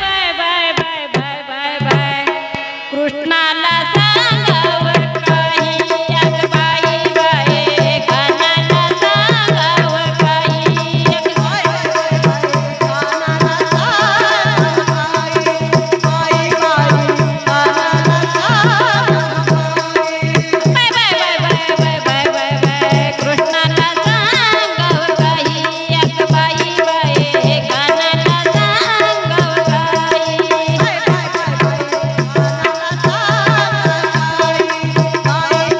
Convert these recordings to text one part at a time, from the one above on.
bye बाय बाय बाय बाय बाय कृष्णाला सांगाव काही एक बाई बाई कानाला सांगाव काही एक बाई बाई कानाला सांगाव काही कानाला सांगाव बाय बाय बाय बाय बाय बाय बाय कृष्णाला सांगाव काही एक बाई बाई कानाला सांगाव काही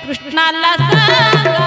कृष्णाला सांगाव